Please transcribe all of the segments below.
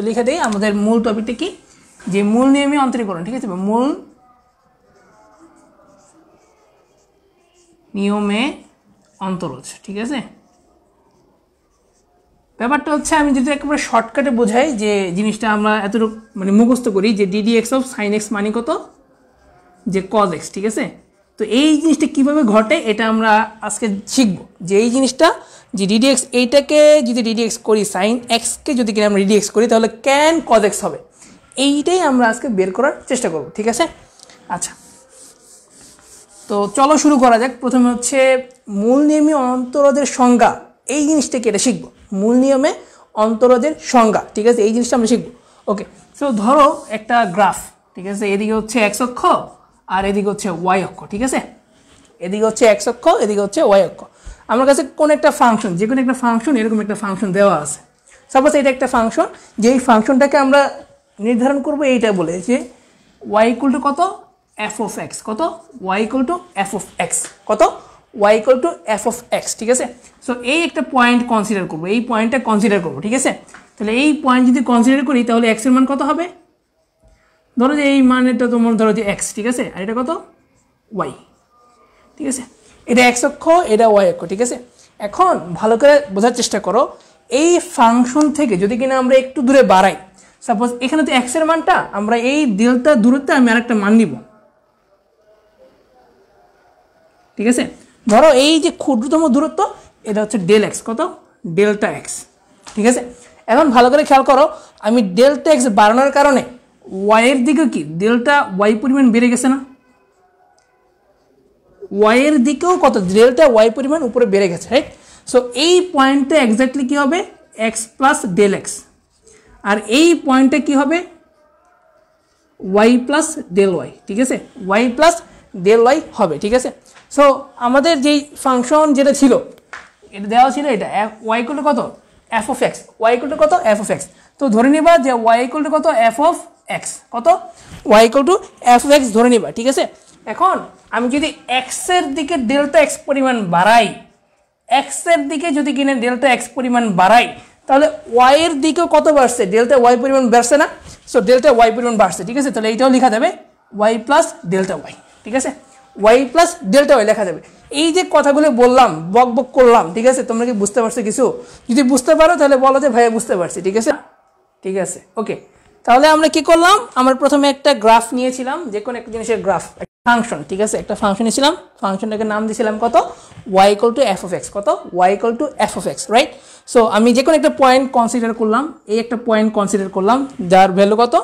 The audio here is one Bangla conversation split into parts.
तो लिखे दी हमारे मूल टपिकटा कि जे मूल नियमे अंतरीकरण ठीक है मूल नियमे अंतरज ठीक है ব্যাপারটা হচ্ছে আমি যদি একবার শর্টকাটে বোঝাই যে জিনিসটা আমরা এতটুকু মানে মুখস্থ করি যে ddx অফ sin x মানে কত যে cos x ঠিক আছে তো এই জিনিসটা কিভাবে ঘটে এটা আমরা আজকে শিখব যে এই জিনিসটা যে ddx এইটাকে যদি ddx করি sin x কে যদি কিনা আমরা ddx করি তাহলে can cos x হবে এইটাই আমরা আজকে বের করার চেষ্টা করব ঠিক আছে আচ্ছা তো চলো শুরু করা যাক প্রথমে হচ্ছে মূল নিয়মে অন্তরজের সংজ্ঞা এই জিনিসটা কি এটা শিখব मूल नियम में अंतरजर संज्ञा ठीक है ये जिनिसटा आमरा शिखब ओके सो धरो एक ग्राफ ठीक है एदिके होच्छे एक्स अक्ष और एदिके होच्छे वाई अक्ष ठीक है एदिके होच्छे एक्स अक्ष एदिके होच्छे वाई अक्ष आमार काछे कोन एकटा फांगशन जेकोनो एकटा फांगशन एरकम एकटा फांगशन देवा आछे सपोज एटा एकटा फांगशन जेई फांगशनटाके आमरा निर्धारण करब एटा बोले जे y इक्वल टू कत f ऑफ x कत y equal to f of x कत y equal to F of x ठीक है सो एक पॉइंट कन्सिडार करब पॉइंटा कन्सिडार करब ठीक है तो पॉइंट जो कन्सिडार करी तो एक्स मान कत है धरो ये मान तुम धरो एक्स ठीक है और ये कत वाई ठीक है ये एक्स अक्ष ये वाई अक्ष ठीक है एखन भालो करे बोझार चेष्टा करो ये फांगशन थेके जो कि ना एक दूरे बाड़ाई सपोज एखाने तो एक्सर मानटा आमरा ये डेल्टा दूरत्वे आमि आरेकटा मान निब ठीक है ধরো এই যে ক্ষুদ্রতম দূরত্ব এটা হচ্ছে ডেল এক্স কত ডেল্টা এক্স ঠিক আছে এখন ভালো করে খেয়াল করো আমি ডেল্টা এক্স বাড়ানোর কারণে ওয়াই এর দিকে কি ডেল্টা ওয়াই পরিমাণ বেড়ে গেছে না ওয়াই এর দিকেও কত ডেল্টা ওয়াই পরিমাণ উপরে বেড়ে গেছে রাইট সো এই পয়েন্টে এক্স্যাক্টলি কি হবে এক্স প্লাস ডেল এক্স আর এই পয়েন্টে কি হবে ওয়াই প্লাস ডেল ওয়াই ঠিক আছে ওয়াই প্লাস ডেল ওয়াই হবে ঠিক আছে सो हमारे जो फांगशन जेटा छिलो एटा देवा छिलो एटा y इक्वल टू कत f of x y equal to कत f ऑफ x तो धरे निबा जे y इक्वल टू कत f ऑफ x कत y equal to f of x धरे निबा ठीक है एखन आमी जदि x एर दिके डेल्टा x परिमाण बाड़ाई x एर दिके जदि किना डेल्टा x परिमाण बाड़ाई তাহলে y এর দিকেও কত বাড়ছে ডেল্টা y পরিমাণ বাড়ছে না সো ডেল্টা y পরিমাণ বাড়ছে ঠিক আছে তাহলে এটাও লেখা যাবে y প্লাস ডেল্টা y ঠিক আছে y प्लस डेल्टा y लेखा जाए कथागुलो बोललाम बक बक करलाम ठीक है तुम्हारा कि बुझते पारछो किछु यदि बुझते पारो ताहले बोलो जे भाइया बुझते पारछि ठीक है ओके ताहले आमरा कि करलाम आमरा प्रथमे एकटा ग्राफ नियेछिलाम जे कोनो एकटा जिनिसेर ग्राफ फांगशन ठीक है एक फांगशन नियेछिलाम फांगशनटाके नाम दियेछिलाम कत y equal to f of x कत y equal to f of x right so आमी जे कोनो एकटा पॉइंट कन्सिडार करलाम एई एकटा पॉइंट कन्सिडार करलाम जार भ्यालू कत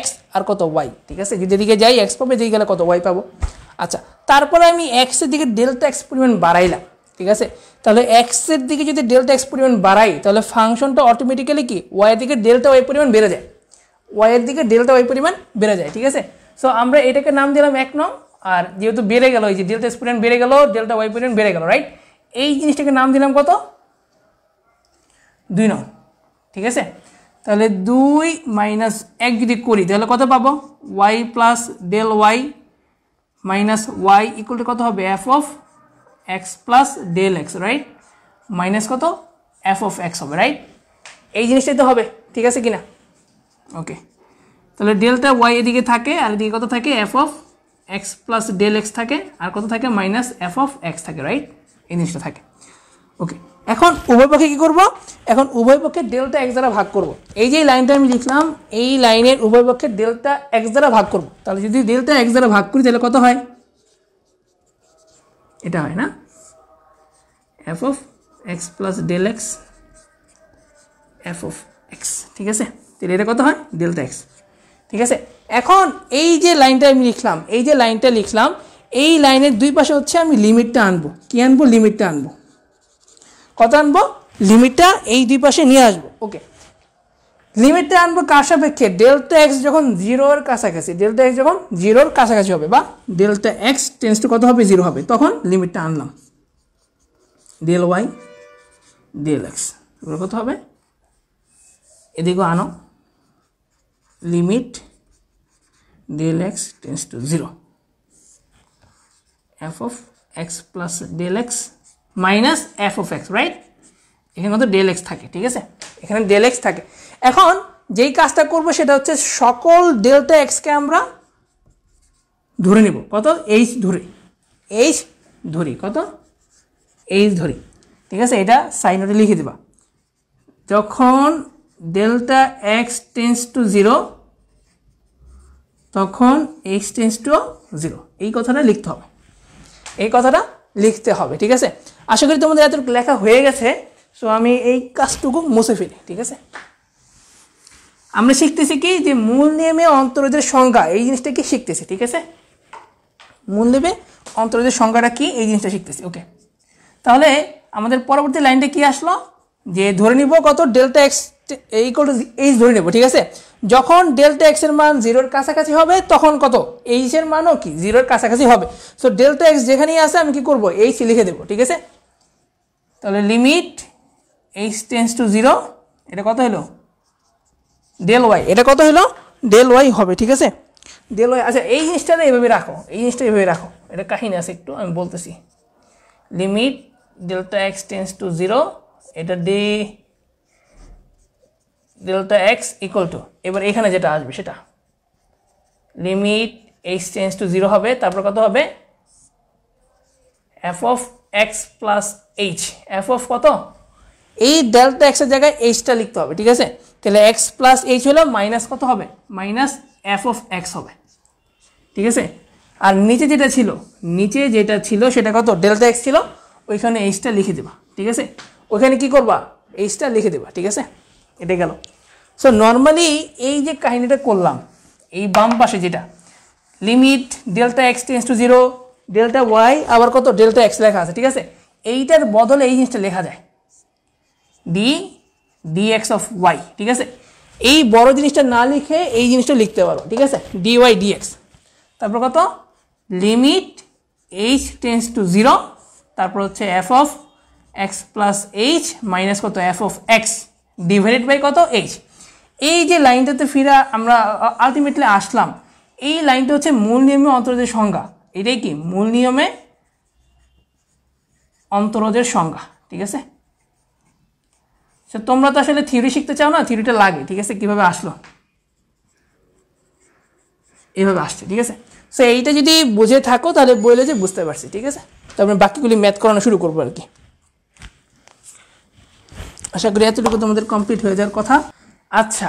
x और कत y ठीक है यदि एदिके जाई x पाबो एदिके गेले कत y पाबो अच्छा तारपर आमी एक्सर दिके डेल्टा एक्स परिमाण बाड़ाइलाम ठीक है ताहले एक्सर दिके यदि डेल्टा एक्स परिमाण बाड़ाई ताहले फांगशनटा अटोमेटिकली कि वाई दिके डेल्टा वाई परिमाण बेड़े जाए वाई एर दिके डेल्टा वाई परिमाण बेड़े जाए ठीक है सो आमरा एटाके नाम दिलाम एक नम और जेहेतु बेड़े गेल ओई जे डेल्टा एक्स परिमाण बेड़े गेल डेल्टा वाई परिमाण बेड़े गेल राइट एई जिनिसटाके नाम दिलाम कत 2 नम ठीक है ताहले 2 माइनस 1 जदि करी ताहले कत पाबो y plus del y minus y equal to कत होबे f of x plus del x right minus कत एफ अफ एक्स होबे राइट এই জিনিসটাই তো হবে ঠিক আছে কিনা ओके তাহলে ডেল্টা ওয়াই এদিকে থাকে আর এদিকে কত থাকে f of x plus del x থাকে আর কত থাকে মাইনাস এফ অফ এক্স থাকে রাইট এই জিনিসটা থাকে ওকে এখন উভয় পক্ষে কি করব এখন উভয় পক্ষে ডেল্টা এক্স দ্বারা ভাগ করব এই যে লাইনটা আমি লিখলাম এই লাইনের উভয় পক্ষে ডেল্টা এক্স দ্বারা ভাগ করব তাহলে যদি ডেল্টা এক্স দ্বারা ভাগ করি তাহলে কত হয় এটা হয় না f of x plus del x f of x ঠিক আছে তাহলে এটা কত হয় ডেল্টা এক্স ঠিক আছে এখন এই যে লাইনটা আমি লিখলাম এই যে লাইনটা লিখলাম এই লাইনের দুই পাশে হচ্ছে আমি লিমিটটা আনব কি আনব লিমিটটা আনব कत आनब लिमिटा दुई पाशे निये आसब ओके लिमिटा आनब कार सापेक्षे डेल्टा एक्स जखन जिरोर काछाकाछि डेल्टा एक्स जखन जिरोर काछाकाछि होबे बा डेल्टा एक्स टेंड्स टू कत होबे जिरो होबे तखन लिमिटा आनलाम डेल वाई डेल एक्स कत होबे एदिके आनो limit del x tends to zero f of x plus del x minus f of x right एखे कत डेल एक्स थाके ठीक है एखे डेल एक्स थाके एखन যেই কাজটা করব সেটা হচ্ছে সকল ডেল্টা এক্স কে আমরা ধরে নেব কত এইচ ধরি কত এইচ ধরি ঠিক আছে এটা সাইনটা লিখে দিবা যখন ডেল্টা এক্স টেন্ডস টু 0 তখন x টেন্ডস টু 0 এই কথাটা লিখতে হবে ঠিক আছে আশা করি তোমাদের এত লেখা হয়ে গেছে সো আমি এই কাজটুকু মুছে ফেলি ঠিক আছে আমরা শিখতেছি কি যে মূল নিয়মে অন্তরজের সংখ্যা এই জিনিসটা কি শিখতেছি ঠিক আছে মূল নিয়মে অন্তরজের সংখ্যাটা কি এই জিনিসটা শিখতেছি ওকে তাহলে আমাদের পরবর্তী লাইনটা কি আসলো যে ধরে নিব কত ডেল্টা এক্স = h ধরে নেব ঠিক আছে যখন ডেল্টা এক্স এর মান 0 এর কাছাকাছি হবে তখন কত h এর মানও কি 0 এর কাছাকাছি হবে সো ডেল্টা এক্স যেখানেই আছে আমি কি করব h লিখে দেব ঠিক আছে তাহলে লিমিট h টেন্ডস টু 0 এটা কত হলো del y এটা কত হলো del y হবে ঠিক আছে del y আচ্ছা এই জিনিসটারে এইভাবে রাখো এটা কাহিনী আছে একটু আমি বলতেছি limit delta x tends to 0 এটা ডি delta x = এবার এখানে যেটা আসবে সেটা লিমিট x টেন্ডস টু 0 হবে তারপর কত হবে f of x plus h f of কত এই delta x এর জায়গায় h টা লিখতে হবে ঠিক আছে তাহলে x plus h হলো মাইনাস কত হবে মাইনাস f of x হবে ঠিক আছে আর নিচে যেটা ছিল সেটা কত delta x ছিল ওইখানে h টা লিখে দিবা ঠিক আছে ওখানে কি করবা h টা লিখে দিবা ঠিক আছে এটা গেল সো নরমালি এই যে কাহিনীটা করলাম এই বাম পাশে যেটা limit delta x tends to 0 delta y আবার কত ডেল্টা এক্স লেখা আছে ঠিক আছে এইটার বদলে এই জিনিসটা লেখা যায় ডি dx অফ ওয়াই ঠিক আছে এই বড় জিনিসটা না লিখে এই জিনিসটা লিখতে পারো ঠিক আছে dy dx তারপর কত লিমিট h টেন্ডস টু 0 তারপর হচ্ছে f of x plus h minus কত f of x divided by কত h এই যে লাইনটাতে ফিরা আমরা আলটিমেটলি আসলাম এই লাইনটা হচ্ছে মূল নিয়মে অন্তরজের সংখ্যা এটাই কি মূল নিয়মে অন্তরজের সংখ্যা ঠিক আছে সো তোমরা তো আসলে থিওরি শিখতে চাও না থিওরিটা লাগে ঠিক আছে কিভাবে আসলো এইভাবে আসছে ঠিক আছে সো এইটা যদি বুঝে থাকো তাহলে বইলে যে বুঝতে পারছি ঠিক আছে তারপরে বাকিগুলি ম্যাথ করানো শুরু করব আর কি আশা করি এতটুকু তোমাদের কমপ্লিট হয়ে যাওয়ার কথা আচ্ছা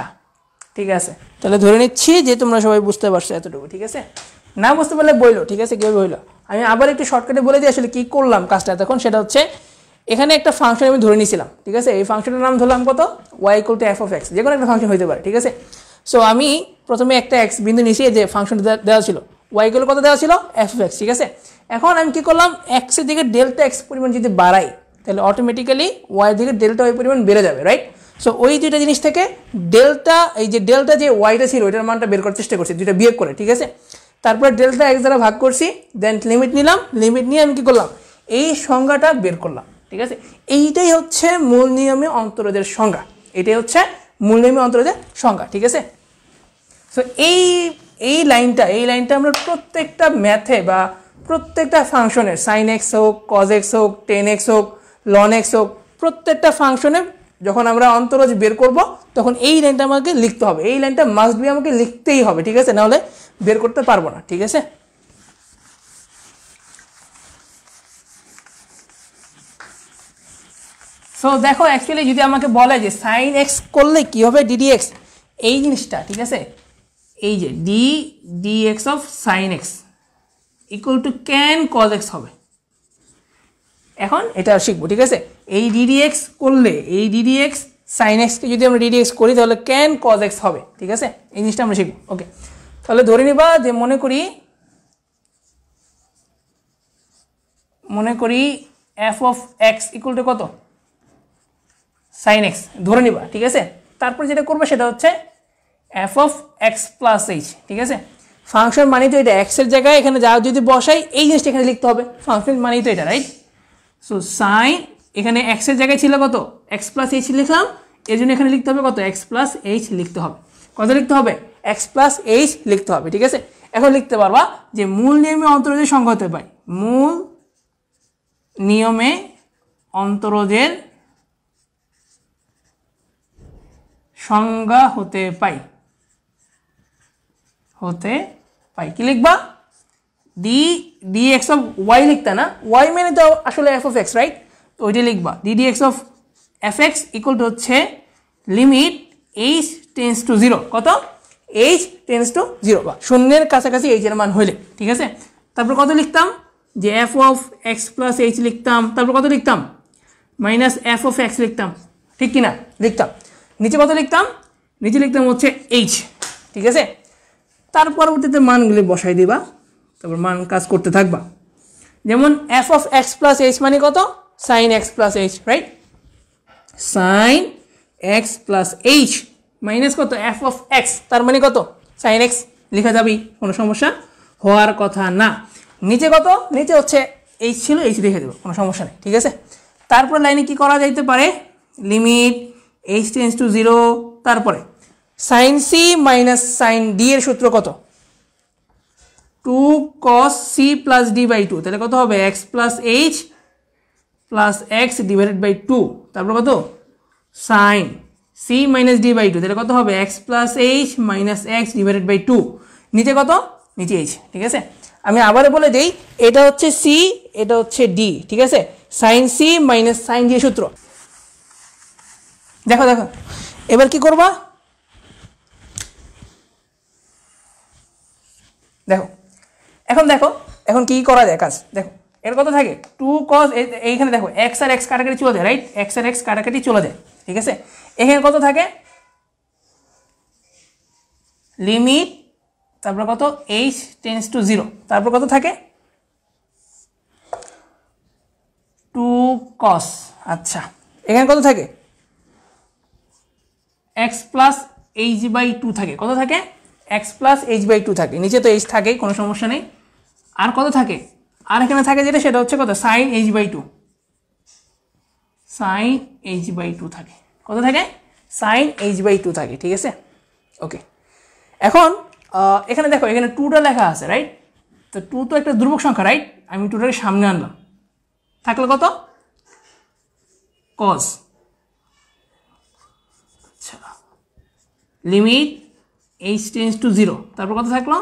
ঠিক আছে তাহলে ধরে নিচ্ছি যে তোমরা সবাই বুঝতে পারছো এতটুকু ঠিক আছে না বুঝতে পারলে বইলো ঠিক আছে কিভাবে হইলো আমি আবার একটু শর্টকাটে বলে দিই আসলে কি করলাম কাজটা তখন সেটা হচ্ছে এখানে একটা ফাংশন আমি ধরে নিয়েছিলাম ঠিক আছে এই ফাংশনটার নাম ধরলাম কত y = f of x যে কোনো একটা ফাংশন হতে পারে ঠিক আছে সো আমি প্রথমে একটা x বিন্দু নিয়েছি যে ফাংশনটা দেওয়া ছিল y এর কত দেওয়া ছিল f of x ঠিক আছে এখন আমি কি করলাম x এর দিকে ডেল্টা x পরিমাণ যদি বাড়াই তাহলে অটোমেটিক্যালি y এর দিকে ডেল্টা y পরিমাণ বেড়ে যাবে রাইট সো ওই দুইটা জিনিস থেকে ডেল্টা এই যে ডেল্টা যে y টা ছিল এটার মানটা বের করার চেষ্টা করছি দুইটা বিয়োগ করে ঠিক আছে তারপর ডেল্টা x দ্বারা ভাগ করছি দেন লিমিট নিলাম লিমিট নিয়ে আমি কি করলাম এই সংখ্যাটা বের করলাম ঠিক আছে এইটাই হচ্ছে মূল নিয়মে অন্তরজের সংখ্যা ঠিক আছে সো এই লাইনটা আমরা প্রত্যেকটা ম্যাথে বা প্রত্যেকটা ফাংশনের sin x হোক cos x হোক tan x হোক ln x হোক প্রত্যেকটা ফাংশনে যখন আমরা অন্তরজ বের করব তখন এই লাইনটা আমাকে লিখতে হবে এই লাইনটা মাস্ট বি আমাকে লিখতেই হবে ঠিক আছে না হলে বের করতে পারবো না ঠিক আছে সো দেখো অ্যাকচুয়ালি যদি আমাকে বলে যে sin x করলে কি হবে ddx এই জিনিসটা ঠিক আছে এই যে d dx of sin x = can cos x হবে এখন এটা শিখবো ঠিক আছে এই ddx করলে এই ddx sin x কে যদি আমরা ddx করি তাহলে can cos x হবে ঠিক আছে এই জিনিসটা আমরা শিখবো ওকে তাহলে ধরে নিবা যে মনে করি f of x = কত sin x ধরে নিবা ঠিক আছে তারপর যেটা করবে সেটা হচ্ছে f of x plus h ঠিক আছে ফাংশন মানে তো এটা x এর জায়গায় এখানে যা যদি বসাই এই জিনিসটা এখানে লিখতে হবে ফাংশন মানে তো এটা রাইট সো sin এখানে x এর জায়গায় ছিল কত x plus h লিখলাম এজন্য এখানে লিখতে হবে কত x plus h লিখতে হবে x plus h লিখতে হবে ঠিক আছে এখন লিখতে পারবা যে মূল নিয়মে অন্তরজের সংখ্যা হতে পারে মূল নিয়মে অন্তরজের সংজ্ঞা হতে পাই কি লিখবা ডি dx অফ y লিখতা না y মানে তো আসলে f অফ x রাইট তো ওইটা লিখবা d dx of fx equal to হচ্ছে লিমিট h টেন্ডস টু 0 কত h টেন্ডস টু 0 বা শূন্যের কাছাকাছি h এর মান হইলে ঠিক আছে তারপর কত লিখতাম যে f of x plus h লিখতাম তারপর কত লিখতাম minus f of x লিখতাম ঠিক কি না লিখতাম নিচে কত লিখতাম নিচে লিখতাম হচ্ছে h ঠিক আছে তার পরবর্তীতে মানগুলি বসাই দিবা তারপর মান কাজ করতে থাকবা যেমন f of x plus h মানে কত sin x plus h right sin x plus h minus কত f of x তার মানে কত sin x লেখা যাবে কোনো সমস্যা হওয়ার কথা না নিচে কত নিচে হচ্ছে h ছিল h লিখে দেব কোনো সমস্যা নেই ঠিক আছে তারপর লাইনে কি করা যাইতে পারে লিমিট h টেন্ডস টু 0 তারপরে sin c minus sin d এর সূত্র কত 2 cos c plus d by 2 তাহলে কত হবে x plus h plus x divided by 2 তারপর কত sin c minus d by 2 তাহলে কত হবে x plus h minus x divided by 2 নিচে কত নিচে h ঠিক আছে আমি আবার বলে দেই এটা হচ্ছে c এটা হচ্ছে d ঠিক আছে sin c minus sin d এর সূত্র দেখো দেখো এবার কি করবা দেখো এখন কি করা যায় কাজ দেখো এর কত থাকে 2 cos এইখানে দেখো x আর x কাটাকাটি চলে যায় রাইট x আর x কাটাকাটি চলে যায় ঠিক আছে এখানে কত থাকে লিমিট তারপর কত h টেন্ডস টু 0 তারপর কত থাকে 2 cos আচ্ছা এখানে কত থাকে x plus h by 2 থাকে কত থাকে x plus h by 2 থাকে নিচে তো h থাকে কোনো সমস্যা নেই আর কত থাকে আর এখানে থাকে যেটা সেটা হচ্ছে কত sin h by 2 sin h by 2 থাকে কত থাকে sin h by 2 থাকে ঠিক আছে ওকে এখন এখানে দেখো এখানে 2 টা লেখা আছে রাইট তো 2 তো একটা ধ্রুবক সংখ্যা রাইট আমি 2 টাকে সামনে আনলাম থাকলো কত cos আচ্ছা লিমিট h টেন্ডস টু 0 তারপর কত থাকলো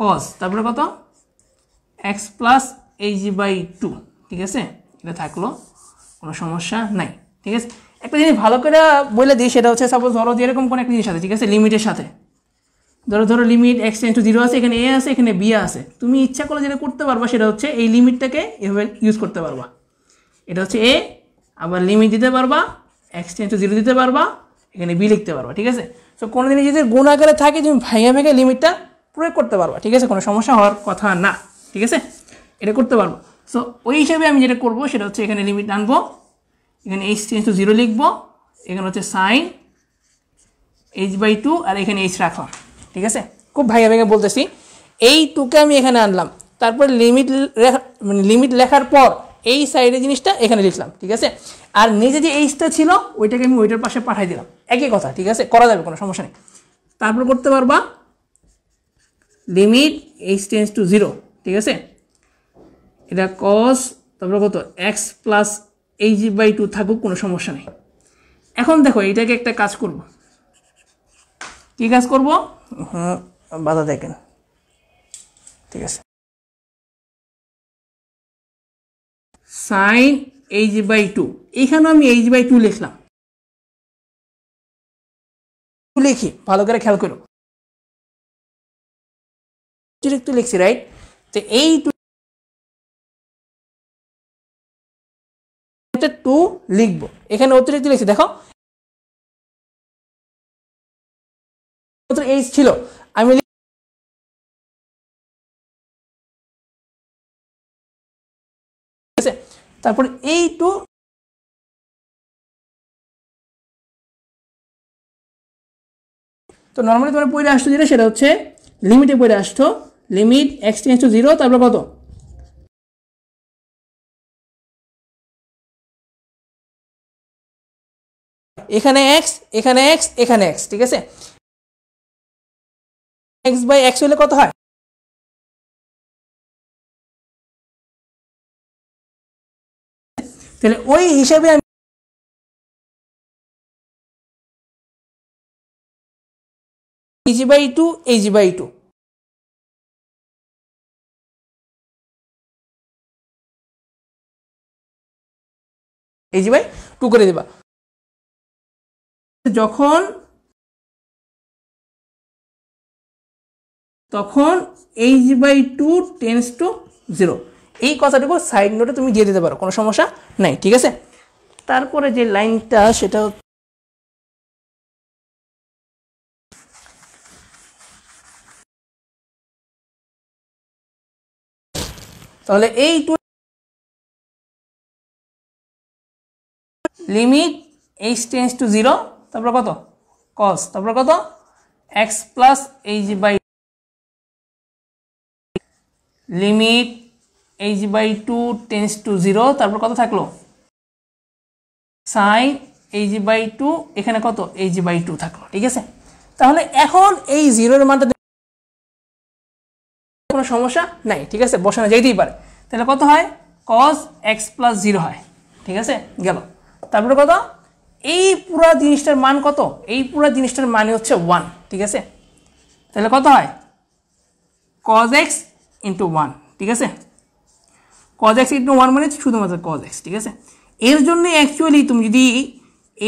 cos তারপর কত x plus h by 2 ঠিক আছে এটা থাকলো কোনো সমস্যা নাই ঠিক আছে একটা জিনিস ভালো করে বলে দিই সেটা হচ্ছে সাপোজ ধরো যে এরকম কোন একটা জিনিস আছে ঠিক আছে লিমিটের সাথে ধরো লিমিট x টেন্ডস টু 0 আছে এখানে a আছে এখানে b আছে তুমি ইচ্ছা করলে যেটা করতে পারবা সেটা হচ্ছে এই লিমিটটাকে এভাবে ইউজ করতে পারবা এটা হচ্ছে a আবার লিমিট দিতে পারবা x টেন্ডস টু 0 দিতে পারবা এখানে b লিখতে পারবা ঠিক আছে সো কোন দিনে যদি গুণ আকারে থাকে তুমি ভাঙা ভাঙা লিমিটটা প্রয়োগ করতে পারবা ঠিক আছে কোনো সমস্যা হওয়ার কথা না ঠিক আছে এটা করতে পারবা সো ওই হিসাবে আমি যেটা করব সেটা হচ্ছে এখানে লিমিট আনবো এখানে h টেন্ডস টু 0 লিখবো এখানে হচ্ছে sin h/2 আর এখানে h রাখলাম ঠিক আছে খুব ভাঙা ভাঙা বলতেছি এই 2 কে আমি এখানে আনলাম তারপর লিমিট লেখার পর এই সাইডে জিনিসটা এখানে লিখলাম ঠিক আছে আর নিচে যে এইটা ছিল ওইটাকে আমি ওইটার পাশে পাঠিয়ে দিলাম একই কথা ঠিক আছে করা যাবে কোনো সমস্যা নেই তারপর করতে পারবা লিমিট h টেন্ডস টু 0 ঠিক আছে এটা cos তারপর কত x plus h by 2 থাকুক কোনো সমস্যা নেই এখন দেখো এটাকে একটা কাজ করব কি কাজ করব বাধা দেখেন ঠিক আছে sin h by 2 এখানে আমি h by 2 লিখলাম লিখি ভালো করে খেয়াল করো ডিরেক্ট লিখছি রাইট তো এই 2 লিখব এখানে অতিরিক্ত লিখছি দেখো অত h ছিল আমি তারপর এই 2 তো নরমালি তোমরা পড়ে আসছো যেটা সেটা হচ্ছে লিমিটে পড়ে আসছো লিমিট x টেন্ডস টু 0 তারপর কত এখানে x এখানে x এখানে x ঠিক আছে x/x হলে কত হয় তাহলে ওই হিসাবে AG/2 AG/2 AG/2 करे देबा जखन তখন H/2 টেন্ডস টু 0 এই কথাটিকে সাইড নোটে তুমি দিয়ে দিতে পারো কোনো সমস্যা নাই ঠিক আছে তারপরে যে লাইনটা সেটা তাহলে এই two limit H tends to 0 তারপর কত cos তারপর কত x + H/2 limit H/2 tends to 0 তারপর কত থাকলো sin H/2 এখানে কত H/2 থাকলো ঠিক আছে তাহলে এখন এই 0 এর মানটা কোনো সমস্যা নাই ঠিক আছে বসানো যাইতেই পারে তাহলে কত হয় cos x + 0 হয় ঠিক আছে গেল তারপর কত এই পুরো জিনিসটার মান কত এই পুরো জিনিসটার মান হচ্ছে 1 ঠিক আছে তাহলে কত হয় cos x into 1 ठीक है cos x into 1 माने শুধুমাত্র cos x ठीक है এর জন্য एक्चुअली तुम যদি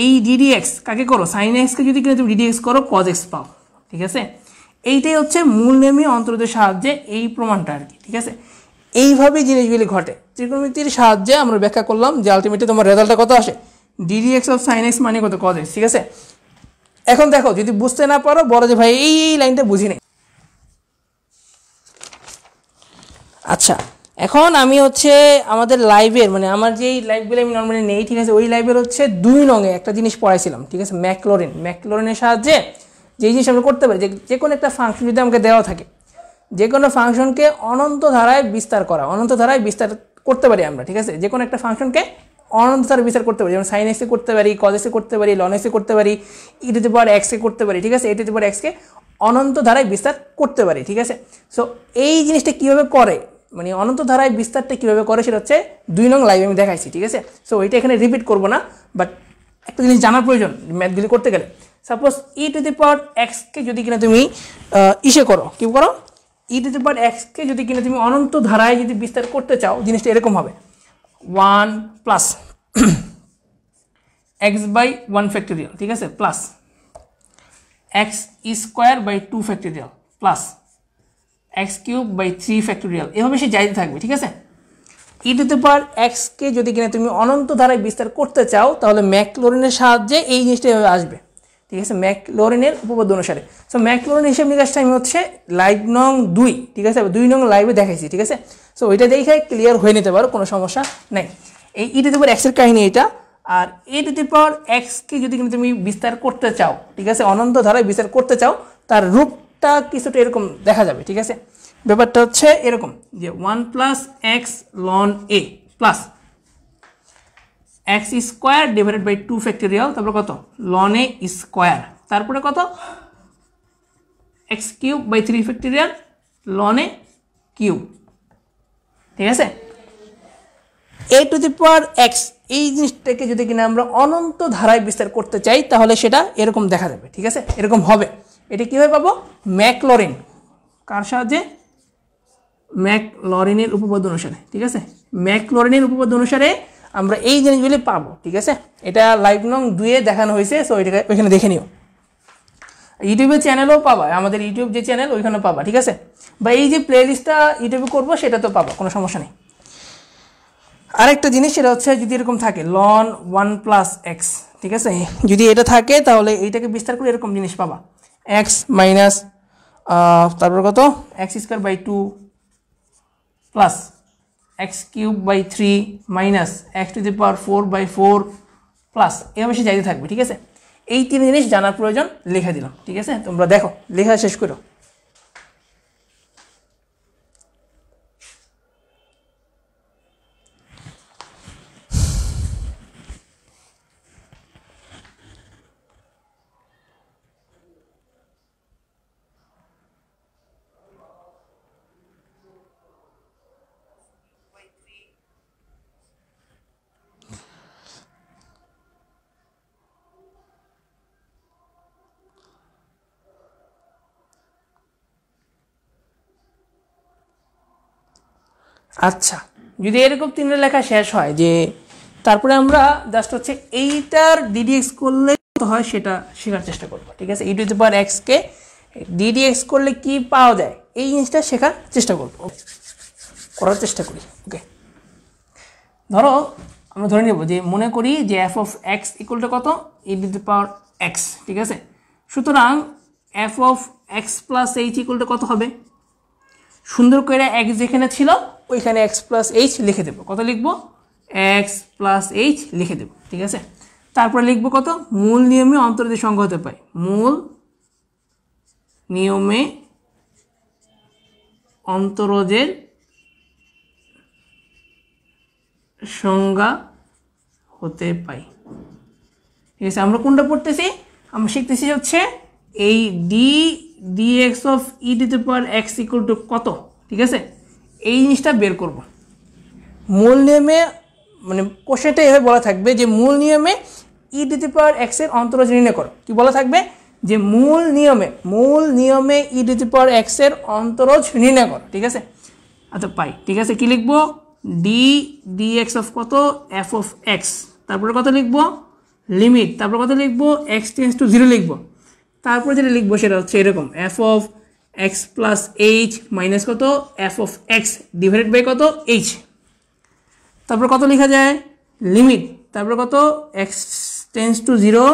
এই ddx কাকে করো sin x কে যদি তুমি ddx করো cos x পাও ঠিক আছে এইটাই হচ্ছে মূল নিয়মে অন্তরদের সাহায্যে এই প্রমাণটা আর কি ঠিক আছে এই ভাবে জিনিসগুলি ঘটে ত্রিকোণমিতির সাহায্যে আমরা ব্যাখ্যা করলাম যে আলটিমেটলি তোমার রেজাল্টটা কত আসে ddx of sin x মানে কত cos x ঠিক আছে এখন দেখো যদি বুঝতে না পারো বড় যে ভাই এই লাইনটা বুঝি নাই আচ্ছা এখন আমি হচ্ছে আমাদের লাইভের মানে আমার যেই লাইভগুলো আমি নরমালি নেই ঠিক আছে ওই লাইভের হচ্ছে 2 নং এ একটা জিনিস পড়াইছিলাম ঠিক আছে ম্যাকলোরিনের সাহায্যে যেই জিনিস আমরা করতে পারি যে কোন একটা ফাংশন যদি আমাকে দেওয়া থাকে যে কোন ফাংশনকে অনন্ত ধারায় বিস্তার করতে পারি আমরা ঠিক আছে যে কোন একটা ফাংশনকে অনন্ত ধারায় বিস্তার করতে পারি যেমন sin x এর করতে পারি cos x এর করতে পারি ln x এর করতে পারি e to the power x এর করতে পারি ঠিক আছে e to the power x কে অনন্ত ধারায় বিস্তার করতে পারি ঠিক আছে সো এই জিনিসটা কিভাবে করে মানে অনন্ত ধারায় বিস্তারটা কিভাবে করে সেটা হচ্ছে 2 নং লাইভে আমি দেখাইছি ঠিক আছে সো এটা এখানে রিপিট করব না বাট একটা জিনিস জানার প্রয়োজন ম্যাথগুলি করতে গেলে suppose e to the power x কে যদি কিনা তুমি ইসে করো কি করো e to the power x কে যদি কিনা তুমি অনন্ত ধারায় যদি বিস্তার করতে চাও জিনিসটা এরকম হবে 1 প্লাস x/1 ফ্যাক্টোরিয়াল ঠিক আছে plus x square by 2 factorial plus x cube by 3 factorial এভাবে সে যাইতে থাকবে ঠিক আছে e to the power x কে যদি কিনা তুমি অনন্ত ধারায় বিস্তার করতে চাও তাহলে ম্যাকলোরিনের সাহায্যে এই জিনিসটা এভাবে আসবে ঠিক আছে ম্যাকলোরিনের উপপাদ্য অনুসারে সো ম্যাকলোরিন হিসাব নিকাশটা আমি হচ্ছে লাইভ নং 2 ঠিক আছে 2 নং লাইভে দেখাইছি ঠিক আছে সো এটা দেখে ক্লিয়ার হয়ে নিতে পারো কোনো সমস্যা নাই এই e to the power x এর কাহিনী এটা আর e to the power x কে যদি কিনা তুমি বিস্তার করতে চাও ঠিক আছে অনন্ত ধারায় বিস্তার করতে চাও তার রূপ টা কিছুটা এরকম দেখা যাবে ঠিক আছে ব্যাপারটা হচ্ছে এরকম যে 1 + x ln a + x square divided by 2 factorial তারপর কত ln a স্কয়ার তারপরে কত x cube by 3 factorial ln a cube ঠিক আছে a to the power x এই জিনিসটাকে যদি কিনা আমরা অনন্ত ধারায় বিস্তার করতে চাই তাহলে সেটা এরকম দেখা যাবে ঠিক আছে এরকম হবে এটা কিভাবে পাবো ম্যাকলোরিন কার সাহায্যে ম্যাকলোরিনের উপপাদ্য অনুসারে ঠিক আছে ম্যাকলোরিনের উপপাদ্য অনুসারে আমরা এই জিনিসগুলো পাবো ঠিক আছে এটা লাইভ নং 2 এ দেখানো হয়েছে সো এটাকে ওখানে দেখে নিও ইউটিউবে চ্যানেলও পাবা আমাদের ইউটিউব যে চ্যানেল ওখানেও পাবা ঠিক আছে বা এই যে প্লেলিস্টটা ইউটিউবে করব সেটা তো পাবা কোনো সমস্যা নেই আরেকটা জিনিস সেটা হচ্ছে যদি এরকম থাকে ln 1 + x ঠিক আছে যদি এটা থাকে তাহলে এইটাকে বিস্তার করে এরকম জিনিস পাবা x minus তারপর কত x square by 2 plus x cube by 3 minus x to the power 4 by 4 plus এভাবে সে যাইতে থাকবে ঠিক আছে এই তিন জিনিস জানার প্রয়োজন লেখা দিলাম ঠিক আছে তোমরা দেখো লেখা শেষ করো अच्छा যদি এরকম তিনটা লেখা শেষ হয় যে তারপরে আমরা জাস্ট হচ্ছে এইটার ddx করলে কত হয় সেটা শেখার চেষ্টা করব ঠিক আছে e to the power x K ddx করলে কি পাওয়া যায় এই জিনিসটা শেখার চেষ্টা করব করার চেষ্টা করি ওকে ধরো আমরা ধরে নেব যে মনে করি যে f of x = কত e to the power x ঠিক আছে সুতরাং f of x plus h = কত হবে সুন্দর করে x যেখানে ছিল ওইখানে x plus h লিখে দেব কত লিখব x plus h লিখে দেব ঠিক আছে তারপরে লিখব কত মূল নিয়মে অন্তর্দের সংখ্যা হতে পারে মূল নিয়মে অন্তরজের সংখ্যা হতে পারে ঠিক আছে আমরা কোনটা পড়তেছি আমরা শিখতেছি হচ্ছে এই d dx of e to the power x = কত ঠিক আছে এই জিনিসটা বের করব মূল নিয়মে মানে কোশ্চেনটা এইভাবে বলা থাকবে যে মূল নিয়মে e to the power x এর অন্তরজ নির্ণয় করো কি বলা থাকবে যে মূল নিয়মে e to the power x এর অন্তরজ নির্ণয় করো ঠিক আছে আচ্ছা পাই ঠিক আছে কি লিখব d dx of কত f of x তারপরে কত লিখব লিমিট তারপরে কত লিখব x টেন্ডস টু 0 লিখব তারপরে যেটা লিখব সেটা হচ্ছে এরকম f of x plus h minus কত f of x divided by কত h তারপর কত লেখা যায় লিমিট তারপর কত x tends to 0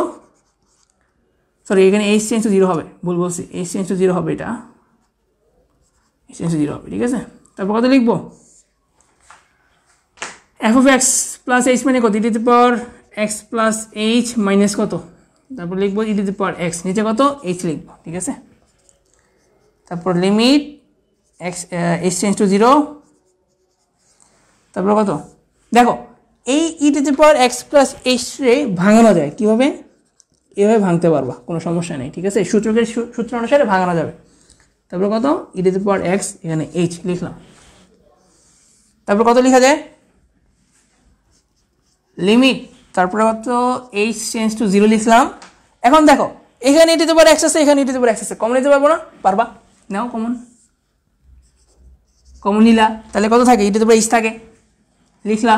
সরি এখানে h tends to 0 হবে ভুল বলছি h tends to 0 হবে এটা h tends to 0 হবে ঠিক আছে তারপর কত লিখব f of x plus h মানে কত e to the power x plus h minus কত তারপর লিখব e to the power x নিচে কত h লিখব ঠিক আছে তারপর লিমিট x tends to 0 তারপর কত দেখো এই e to the power x plus h রে ভাঙানো যায় কিভাবে এভাবে ভাঙতে পারবা কোনো সমস্যা নেই ঠিক আছে সূত্রের সূত্র অনুসারে ভাঙানো যাবে তারপর কত e to the power x এখানে h লিখলাম তারপর কত লেখা যায় লিমিট তারপর কত h tends to 0 লিখলাম এখন দেখো এখানে e to the power x আছে এখানে e to the power x আছে কমন নিতে পারবো না পারবা নাও কমন নিলা তাহলে কত থাকে e to the power h থাকে লিখলা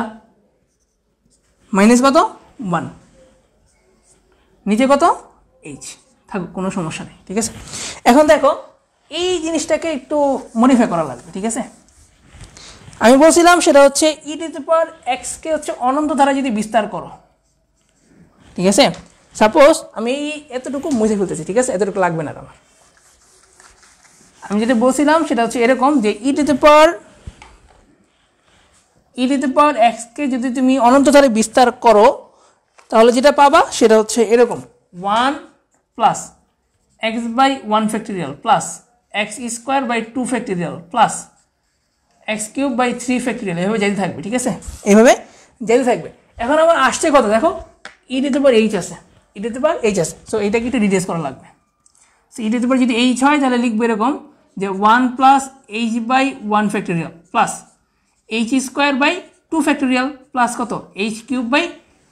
মাইনাস কত 1 নিচে কত h থাকুক কোনো সমস্যা নেই ঠিক আছে এখন দেখো এই জিনিসটাকে একটু মডিফাই করা লাগবে ঠিক আছে আমি বলছিলাম সেটা হচ্ছে e to the power x কে হচ্ছে অনন্ত ধারা যদি বিস্তার করো ঠিক আছে সাপোজ আমি এতটুকু মুছে ফেলতেছি ঠিক আছে এতটুকু লাগবে না আমার আমি যেটা বলছিলাম সেটা হচ্ছে এরকম যে e to the power x কে যদি তুমি অনন্ত ধারে বিস্তার করো তাহলে যেটা পাবা সেটা হচ্ছে এরকম 1 plus x by 1 factorial plus x square by 2 factorial plus x cube by 3 factorial এভাবে যেতে থাকবে ঠিক আছে এইভাবে যেতে থাকবে এখন আবার আসছে কত দেখো e to the power h আছে e to the power h আছে সো এটাকে একটু রিডিউস করা লাগবে so e to the power যদি h হয় তাহলে লিখব এরকম যে 1 plus h by 1 factorial plus h square by 2 factorial plus কত h cube by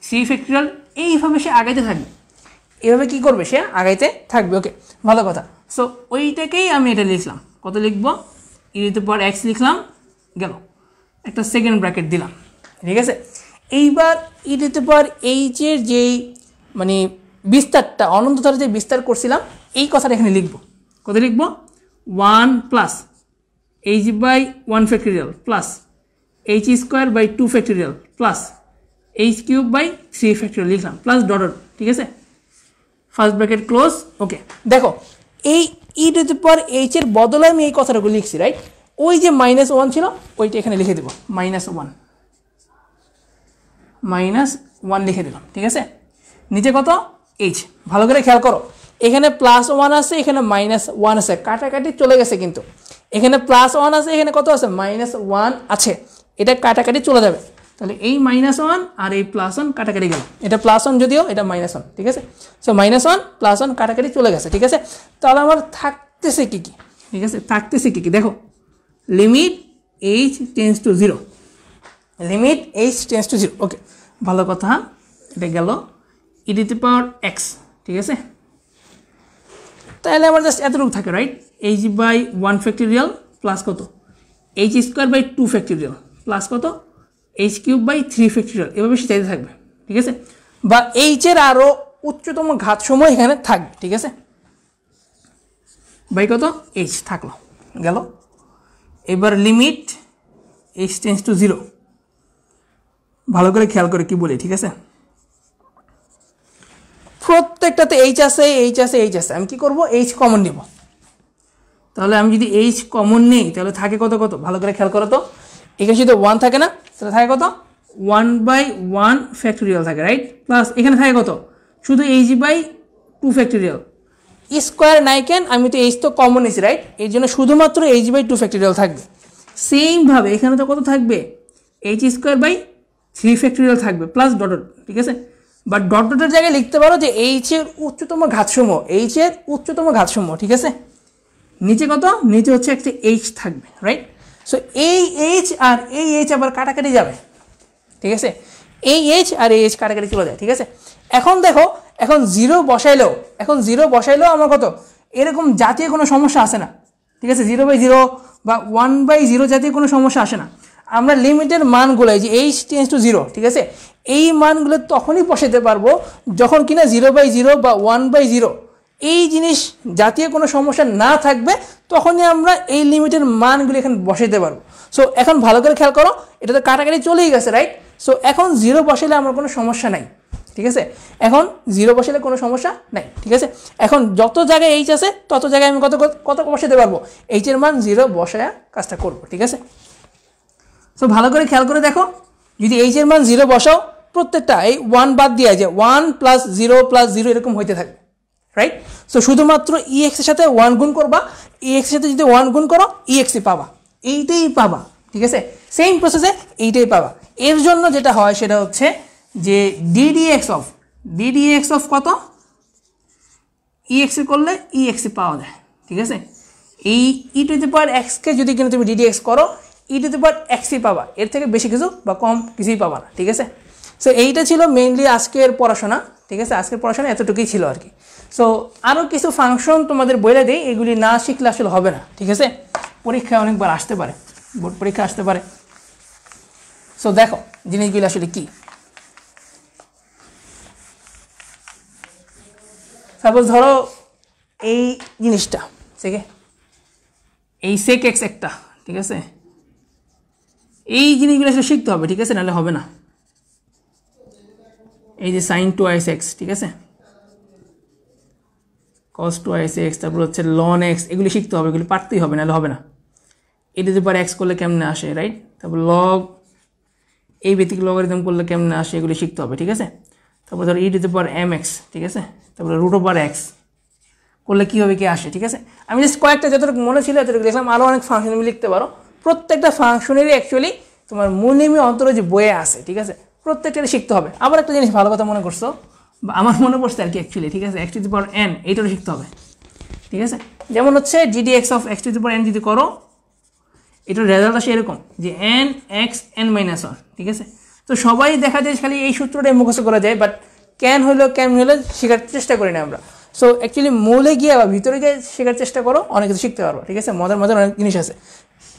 3 factorial এইভাবে সে আগাইতে থাকবে এইভাবে কি করবে সে আগাইতে থাকবে ওকে ভালো কথা সো ওইটাকেই আমি এটা লিখলাম কত লিখব e to the power x লিখলাম গেল একটা সেকেন্ড ব্র্যাকেট দিলাম ঠিক আছে এইবার e to the power h এর যে মানে বিস্তারটা অনন্ত ধারা যে বিস্তার করছিলাম এই কথাটা এখানে লিখব কত লিখব 1 plus h by 1 factorial plus h square by 2 factorial plus h cube by 3 factorial লিখলাম প্লাস ডট ডট ঠিক আছে ফার্স্ট ব্র্যাকেট ক্লোজ ওকে দেখো এই e to the power h এর বদলে আমি এই কথাটা লিখছি রাইট ওই যে -1 ছিল ওইটা এখানে লিখে দেব -1 লিখে দিলাম ঠিক আছে নিচে কত h ভালো করে খেয়াল করো এখানে +1 আছে এখানে -1 আছে কাটাকাটি চলে গেছে কিন্তু এখানে +1 আছে এখানে কত আছে -1 আছে এটা কাটাকাটি চলে যাবে তাহলে এই -1 আর এই +1 কাটাকাটি গেল এটা +1 যদিও এটা -1 ঠিক আছে সো -1 +1 কাটাকাটি চলে গেছে ঠিক আছে তাহলে আমার থাকতেছে কি ঠিক আছে থাকতেছে কি দেখো limit h tends to 0 limit h tends to 0 okay ভালো কথা এটা গেল e to the power x ঠিক আছে তাহলে আমার জাস্ট এতটুকু থাকে right h by 1 factorial plus কত h square by 2 factorial plus कत एच किूब ब्री फैक्टोरियल एभाबे सेटाइते थाकबे ठीक आछे बा एच एर आरो उच्चतम घात समय एखाने थाकबे ठीक आछे बाई कत एच थाकलो गेलो एबार limit h tends to zero भालो करे ख्याल करे कि बोले ठीक आछे प्रत्येकटाते एच आछे एच आछे एच आछे आमि कि करब एच कमन नेब তাহলে আমি যদি h কমন নেই তাহলে থাকে কত কত ভালো করে খেয়াল করো তো এখানে যদি 1 থাকে না তাহলে থাকে কত 1/1 ফ্যাক্টোরিয়াল থাকে রাইট প্লাস এখানে থাকে কত শুধু h/2 ফ্যাক্টোরিয়াল স্কয়ার নাই কেন আমি তো h তো কমন এসে রাইট এইজন্য শুধুমাত্র h/2 ফ্যাক্টোরিয়াল থাকবে সেম ভাবে এখানে তো কত থাকবে h/3 ফ্যাক্টোরিয়াল থাকবে প্লাস ডট ডট ঠিক আছে বাট ডট ডটের জায়গায় লিখতে পারো যে h এর উচ্চতম ঘাতসমূহ ঠিক আছে नीचे कत नीचे होच्छे एकटा एच थाकबे राइट सो एच आबार काटाकाटी जाबे ठीक आछे एच आर एच काटाकाटी चले जाए ठीक आछे एखन देखो एखन जिरो बसाइलेओ आमार कत एरकम जातीय कोनो समस्या आछे ना ठीक आछे 0/0 बा 1/0 जातीय कोनो समस्या आछे ना आमरा लिमिटेर मानगुलो एइ जे एच टेंड्स टू जिरो ठीक आछे एइ मानगुलो तखोनई बसाते पारबो जखन किना 0/0 बा 1/0 এই জিনিস জাতীয় কোনো সমস্যা না থাকবে তখনই আমরা এই লিমিটের মানগুলো এখানে বসাইতে পারব সো এখন ভালো করে খেয়াল করো এটা তো কাটাকাটি চলেই গেছে রাইট সো এখন 0 বসাইলে আমার কোনো সমস্যা নাই ঠিক আছে এখন 0 বসাইলে কোনো সমস্যা নাই ঠিক আছে এখন যত জায়গায় h আছে তত জায়গায় আমি কত কত বসাইতে পারব h এর মান 0 বসায়া কাজটা করব ঠিক আছে সো ভালো করে খেয়াল করে দেখো যদি h এর মান 0 বসাও প্রত্যেকটা এই 1 বাদ দিয়ে যায় 1 + 0 + 0 এরকম হইতে থাকবে राइट सो शुधुमात्र ex এর সাথে 1 গুণ করবা ex এর সাথে যদি 1 গুণ করো ex পাবা এইটাই পাবা ঠিক আছে সেম প্রসেসে এইটাই পাবা এর জন্য যেটা হয় সেটা হচ্ছে যে ddx of কত ex এর করলে ex পাওয়া যায় ঠিক আছে এই e^x কে যদি কিনা তুমি ddx করো e^x ই পাবা এর থেকে বেশি কিছু বা কম কিছুই পাবা না ঠিক আছে সো এইটা ছিল মেইনলি আজকের পড়াশোনা ঠিক আছে আজকের পড়াশোনা এতটুকুই ছিল আর কি সো আরো কিছু ফাংশন তোমাদের বলে দেই এগুলি না শিখলে আসলে হবে না ঠিক আছে পরীক্ষা অনেকবার আসতে পারে বোর্ড পরীক্ষা আসতে পারে সো দেখো জিনিসগুলো আসলে কি সাপোজ ধরো এই জিনিসটা ঠিক আছে এই sec x একটা ঠিক আছে এই জিনিসগুলো আসলে শিখতে হবে ঠিক আছে নালে হবে না এই যে sin 2x ঠিক আছে cos 2x তারপর হচ্ছে ln x এগুলো শিখতে হবে এগুলো পারতেই হবে নালে হবে না e to the power x করলে কেমনে আসে রাইট তারপর log এই ভিত্তিক লগারিদম করলে কেমনে আসে এগুলো শিখতে হবে ঠিক আছে তারপর ধর e to the power mx ঠিক আছে তারপর √x করলে কি হবে কি আসে ঠিক আছে আমি জাস্ট কয়েকটা যতটুকু মনে ছিল ততটুকু লিখলাম আরো অনেক ফাংশন আমি লিখতে পারো প্রত্যেকটা ফাংশনেরই অ্যাকচুয়ালি তোমার মূলনীতি অন্তরে যে বইয়ে আছে ঠিক আছে প্রত্যেকটা শিখতে হবে আবার একটা জিনিস ভালো কথা মনে করছো আমার মনে পড়ছে আর কি অ্যাকচুয়ালি ঠিক আছে x to the power n এটাও শিখতে হবে ঠিক আছে যেমন হচ্ছে ddx of x to the power n যদি করো এটার রেজাল্ট আসে এরকম যে n x n - 1 ঠিক আছে তো সবাই দেখা যায় খালি এই সূত্রটাই মুখস্থ করা যায় বাট কেন হলো শেখার চেষ্টা করি না আমরা সো অ্যাকচুয়ালি মূলে গিয়ে বা ভিতরে গিয়ে শেখার চেষ্টা করো অনেক কিছু শিখতে পারবে ঠিক আছে মজার অনেক জিনিস আছে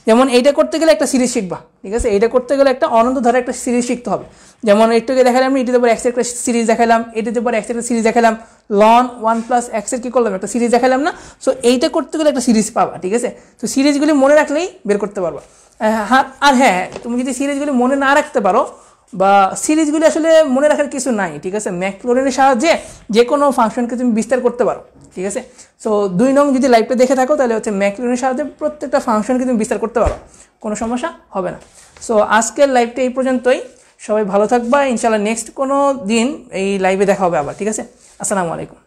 যেমন এইটা করতে গেলে একটা সিরিজ শিখবা ঠিক আছে এইটা করতে গেলে একটা অনন্ত ধরে একটা সিরিজ শিখতে হবে যেমন একটু আগে দেখালাম আমি e^x এর একটা সিরিজ দেখালাম e^x এর সিরিজ দেখালাম ln 1 + x এর কি করলাম একটা সিরিজ দেখালাম না সো এইটা করতে গেলে একটা সিরিজ পাবা ঠিক আছে তো সিরিজগুলি মনে রাখলেই বের করতে পারবা আর হ্যাঁ তুমি যদি সিরিজগুলি মনে না রাখতে পারো বা সিরিজগুলি আসলে মনে রাখার কিছু নাই ঠিক আছে ম্যাকলোরিনের সাহায্যে যে কোনো ফাংশনকে তুমি বিস্তার করতে পারো ঠিক আছে সো 2 নং যদি লাইভে দেখে থাকো তাহলে হচ্ছে ম্যাকলোরিনের সাহায্যে প্রত্যেকটা ফাংশনকে তুমি বিস্তার করতে পারো কোনো সমস্যা হবে না সো আজকের লাইভটা এই পর্যন্তই সবাই ভালো থাকবা ইনশাআল্লাহ নেক্সট কোনো দিন এই লাইভে দেখা হবে আবার ঠিক আছে আসসালামু আলাইকুম।